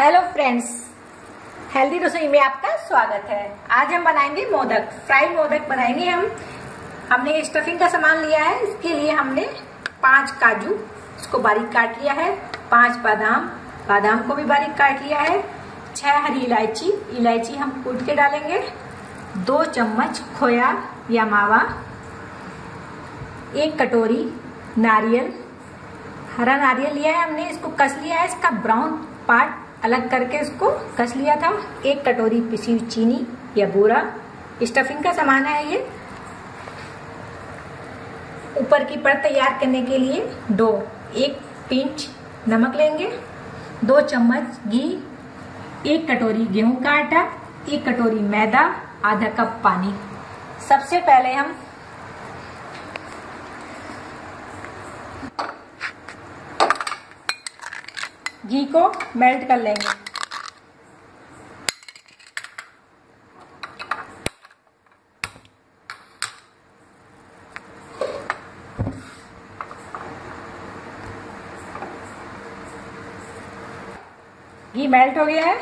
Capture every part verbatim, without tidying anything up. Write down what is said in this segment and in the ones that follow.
Hello friends, healthy रसोई में आपका स्वागत है। आज हम बनाएंगे मोदक, फ्राई मोदक बनाएंगे हम। हमने स्टफिंग का सामान लिया है। इसके लिए हमने पांच काजू, इसको बारीक काट लिया है। पांच बादाम, बादाम को भी बारीक काट लिया है। छह हरी इलायची, इलायची हम कूट के डालेंगे। दो चम्मच खोया या मावा, एक कटोरी नारियल, हरा नारियल लिया है हमने, इसको कस लिया है, इसका ब्राउन पार्ट अलग करके इसको कस लिया था। एक कटोरी पिसी हुई चीनी या बूरा, स्टफिंग का सामान है ये। ऊपर की परत तैयार करने के लिए दो एक पिंच नमक लेंगे, दो चम्मच घी, एक कटोरी गेहूं का आटा, एक कटोरी मैदा, आधा कप पानी। सबसे पहले हम घी को मेल्ट कर लेंगे। घी मेल्ट हो गया है।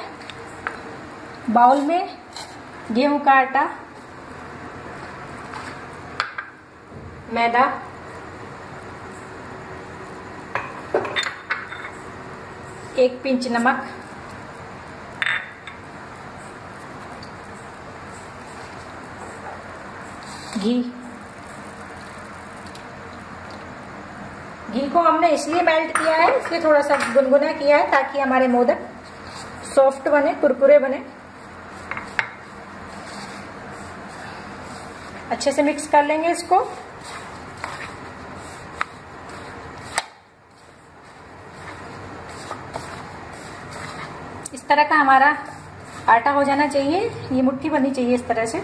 बाउल में गेहूं का आटा, मैदा, एक पिंच नमक, घी। घी को हमने इसलिए मेल्ट किया है, इसलिए थोड़ा सा गुनगुना किया है ताकि हमारे मोदक सॉफ्ट बने, कुरकुरे बने। अच्छे से मिक्स कर लेंगे इसको। इस तरह का हमारा आटा हो जाना चाहिए, ये मुट्ठी बननी चाहिए इस तरह से।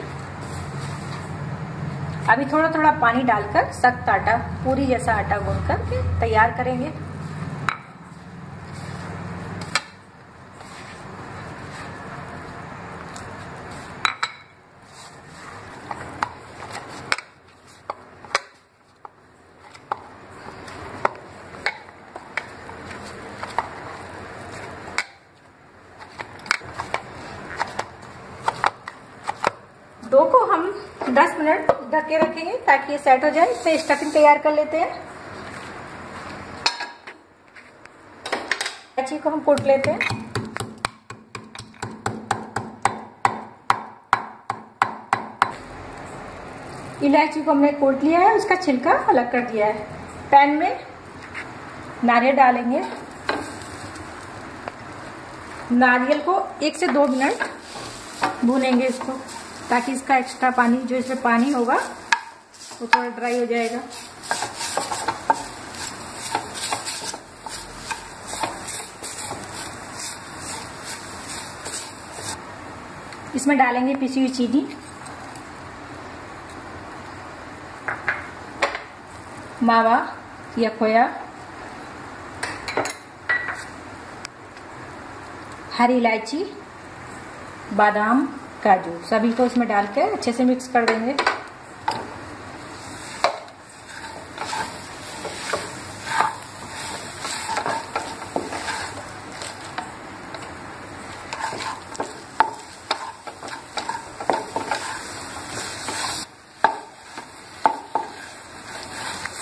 अभी थोड़ा थोड़ा पानी डालकर सख्त आटा, पूरी जैसा आटा गूंथ करके तैयार करेंगे। दो को हम दस मिनट ढक के रखेंगे ताकि ये सेट हो जाए। इससे स्टफिंग तैयार कर लेते हैं। इलायची को हम कूट लेते हैं। इलायची को हमने कूट लिया है, उसका छिलका अलग कर दिया है। पैन में नारियल डालेंगे। नारियल को एक से दो मिनट भूनेंगे इसको, ताकि इसका एक्स्ट्रा पानी, जो इसमें पानी होगा वो थोड़ा ड्राई हो जाएगा। इसमें डालेंगे पिसी हुई चीनी, मावा या खोया, हरी इलायची, बादाम, काजू, सभी को इसमें डाल के अच्छे से मिक्स कर देंगे।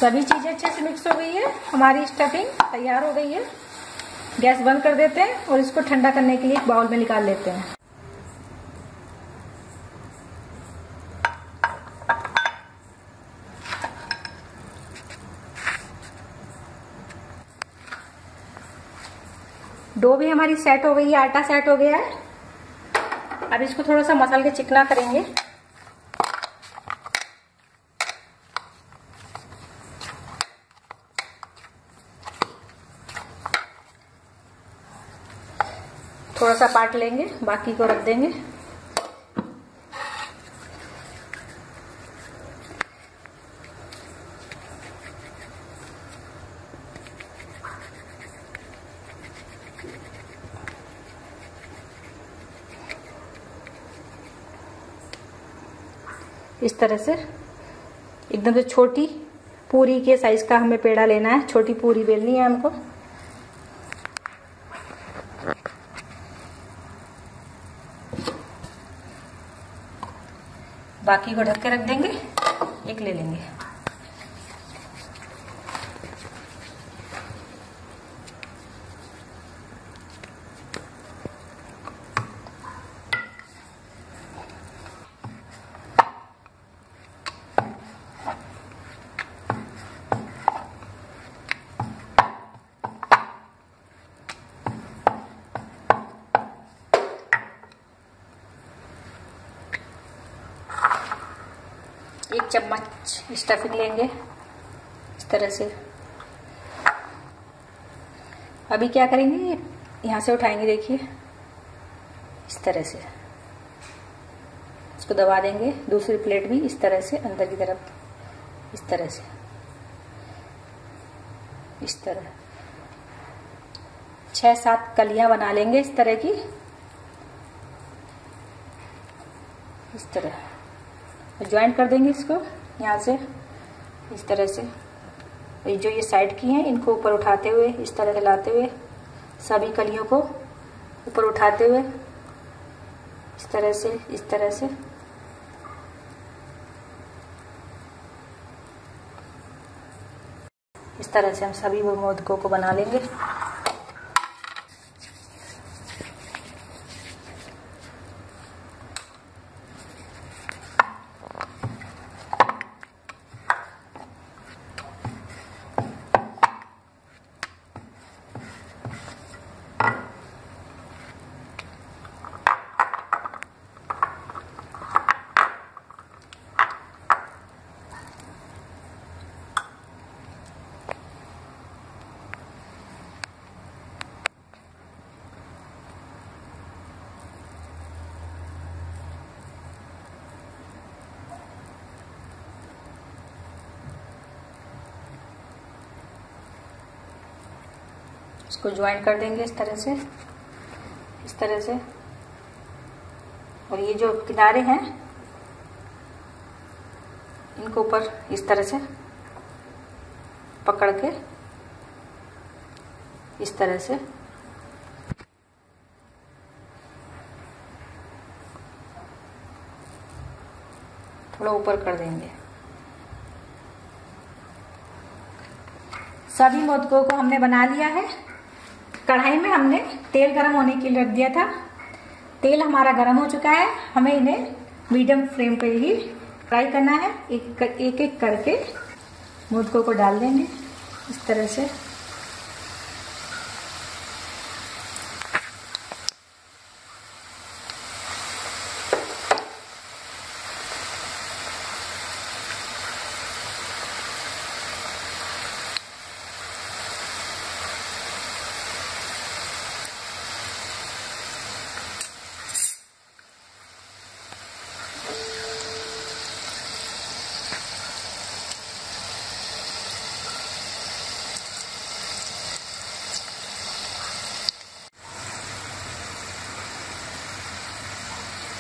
सभी चीजें अच्छे से मिक्स हो गई है, हमारी स्टफिंग तैयार हो गई है। गैस बंद कर देते हैं और इसको ठंडा करने के लिए एक बाउल में निकाल लेते हैं। डो भी हमारी सेट हो गई है, आटा सेट हो गया है। अब इसको थोड़ा सा मसल के चिकना करेंगे। थोड़ा सा पाट लेंगे, बाकी को रख देंगे। इस तरह से एकदम से छोटी पूरी के साइज का हमें पेड़ा लेना है, छोटी पूरी बेलनी है हमको। बाकी को ढक के रख देंगे, एक ले लेंगे। एक चम्मच स्टफिंग लेंगे इस तरह से। अभी क्या करेंगे, यहाँ से उठाएंगे, देखिए इस तरह से इसको दबा देंगे। दूसरी प्लेट भी इस तरह से अंदर की तरफ, इस तरह से, इस तरह छह सात कलियां बना लेंगे इस तरह की, इस तरह ज्वाइन कर देंगे इसको यहाँ से इस तरह से। ये जो ये साइड की हैं इनको ऊपर उठाते हुए इस तरह हिलाते हुए, सभी कलियों को ऊपर उठाते हुए इस तरह से, इस तरह से इस तरह से हम सभी मोदकों को बना लेंगे। इसको ज्वाइन कर देंगे इस तरह से, इस तरह से। और ये जो किनारे हैं इनको ऊपर इस तरह से पकड़ के इस तरह से थोड़ा ऊपर कर देंगे। सभी मोदकों को हमने बना लिया है। कढ़ाई में हमने तेल गरम होने के लिए रख दिया था, तेल हमारा गरम हो चुका है। हमें इन्हें मीडियम फ्लेम पे ही फ्राई करना है। एक एक, एक करके मोदकों को डाल देंगे इस तरह से।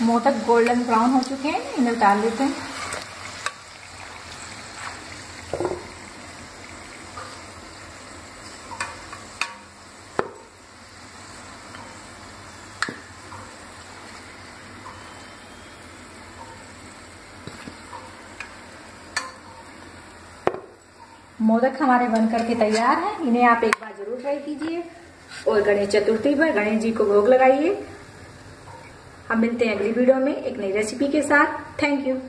मोदक गोल्डन ब्राउन हो चुके हैं, इन्हें डाल लेते हैं। मोदक हमारे बन करके तैयार हैं। इन्हें आप एक बार जरूर ट्राई कीजिए और गणेश चतुर्थी पर गणेश जी को भोग लगाइए। हम मिलते हैं अगली वीडियो में एक नई रेसिपी के साथ। Thank you.